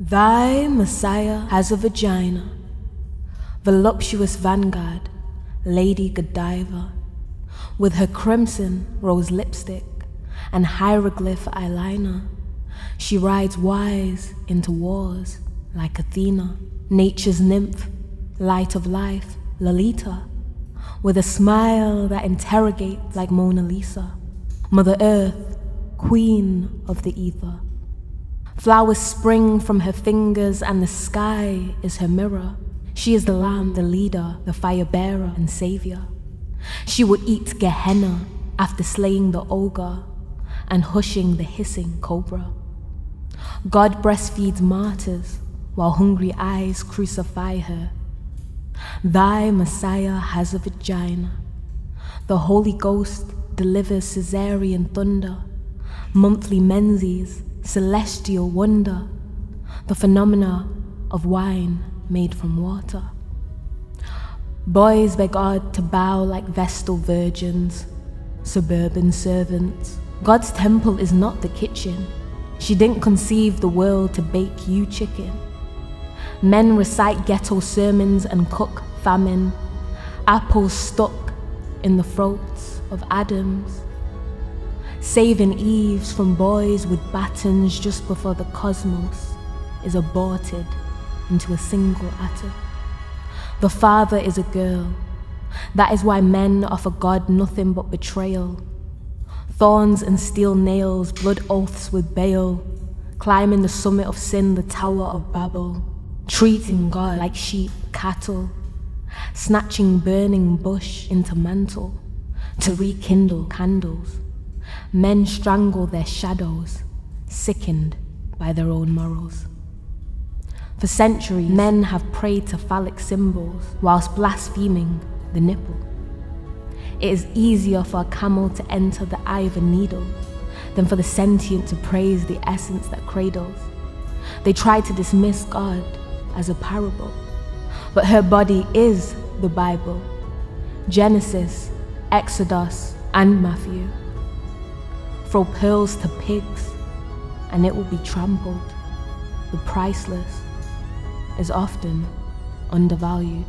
Thy Messiah has a vagina, voluptuous vanguard, Lady Godiva, with her crimson rose lipstick and hieroglyph eyeliner. She rides wise into wars like Athena, nature's nymph, light of life, Lolita, with a smile that interrogates like Mona Lisa, Mother Earth, queen of the ether. Flowers spring from her fingers and the sky is her mirror. She is the lamb, the leader, the fire bearer and savior. She would eat Gehenna after slaying the ogre and hushing the hissing cobra. God breastfeeds martyrs while hungry eyes crucify her. Thy Messiah has a vagina. The Holy Ghost delivers Caesarean thunder, monthly Menzies, celestial wonder, the phenomena of wine made from water. Boys beg God to bow like Vestal virgins, suburban servants. God's temple is not the kitchen. She didn't conceive the world to bake you chicken. Men recite ghetto sermons and cook famine. Apples stuck in the throats of Adams. Saving Eves from boys with batons just before the cosmos is aborted into a single atom. The father is a girl. That is why men offer God nothing but betrayal. Thorns and steel nails, blood oaths with Baal, climbing the summit of sin, the Tower of Babel, treating God like sheep, cattle, snatching burning bush into mantle to rekindle candles. Men strangle their shadows, sickened by their own morals. For centuries, men have prayed to phallic symbols whilst blaspheming the nipple. It is easier for a camel to enter the eye of a needle than for the sentient to praise the essence that cradles. They try to dismiss God as a parable, but her body is the Bible, Genesis, Exodus, and Matthew. Throw pearls to pigs, and it will be trampled. The priceless is often undervalued.